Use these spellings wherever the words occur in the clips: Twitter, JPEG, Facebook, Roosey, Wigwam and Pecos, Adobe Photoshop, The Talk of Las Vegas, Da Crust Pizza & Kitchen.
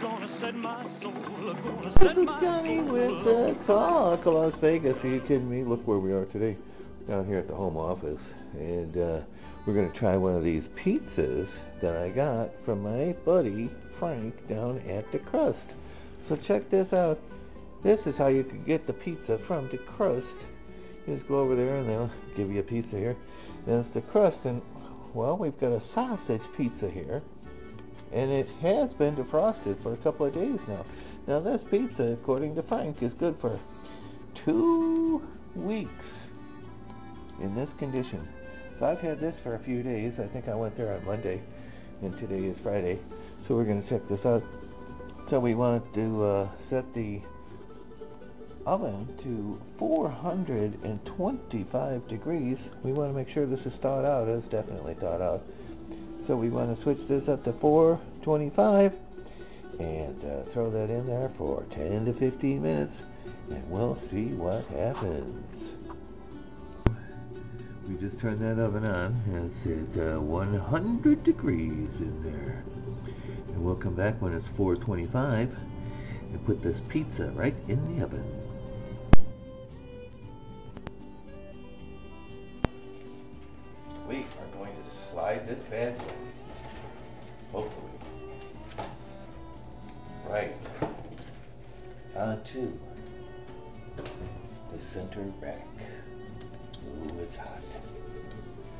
gonna set my soul, I'm gonna set my soul with The Talk of Las Vegas. Are you kidding me? Look where we are today, down here at the home office, and we're gonna try one of these pizzas that I got from my buddy Frank down at the Crust. So check this out. This is how you can get the pizza from the Crust. You just go over there and they'll give you a pizza here. That's the Crust, and well, we've got a sausage pizza here, and it has been defrosted for a couple of days now. Now this pizza, according to Frank, is good for 2 weeks in this condition. So I've had this for a few days. I think I went there on Monday, and today is Friday. So we're going to check this out. So we want to set the oven to 425 degrees. We want to make sure this is thawed out. It's definitely thawed out. So we want to switch this up to 425 and throw that in there for 10 to 15 minutes, and we'll see what happens. We just turned that oven on, and it's at 100 degrees in there. And we'll come back when it's 425 and put this pizza right in the oven. We are going to slide this bad boy, hopefully, right onto the center rack. Ooh, it's hot.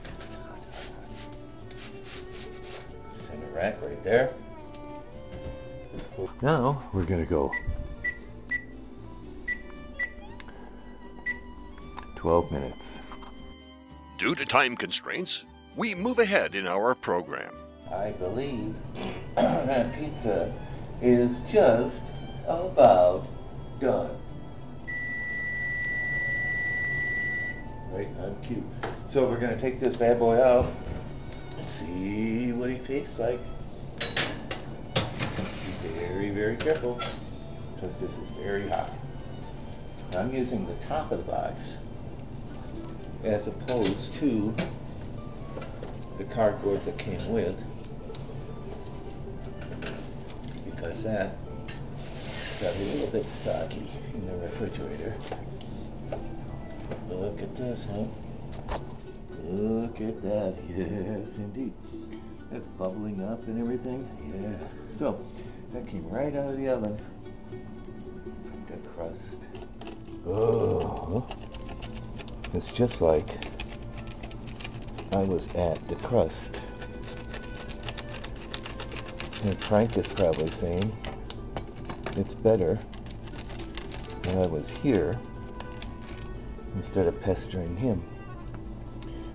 It's hot, hot, hot. Center rack right there. Now we're going to go 12 minutes. Due to time constraints, we move ahead in our program. I believe that pizza is just about done. Right on cue. So we're going to take this bad boy out and see what he tastes like. Very, very careful, because this is very hot. I'm using the top of the box as opposed to the cardboard that came with, because that got a little bit soggy in the refrigerator. Look at this, huh? Look at that. Yes, indeed. That's bubbling up and everything. Yeah. So that came right out of the oven from the Crust. Oh, it's just like I was at the Crust. And Frank is probably saying it's better when I was here instead of pestering him.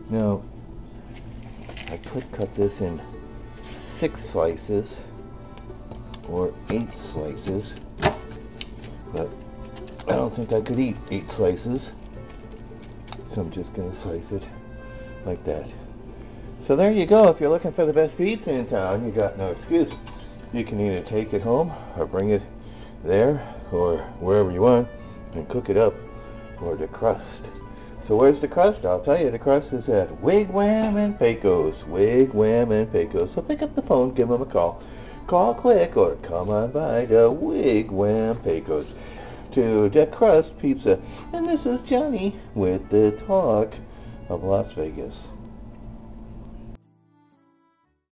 Now, I could cut this in 6 slices or 8 slices, but I don't think I could eat 8 slices, so I'm just going to slice it like that. So there you go. If you're looking for the best pizza in town, you got no excuse. You can either take it home or bring it there or wherever you want and cook it up for the Crust. So where's the Crust? I'll tell you, the Crust is at Wigwam and Pecos. Wigwam and Pecos. So pick up the phone, give them a call. Call, click, or come on by to Wigwam Pecos, to Da Crust Pizza. And this is Johnny with The Talk of Las Vegas.